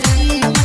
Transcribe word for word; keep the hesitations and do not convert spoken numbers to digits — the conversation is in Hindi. प्यारी।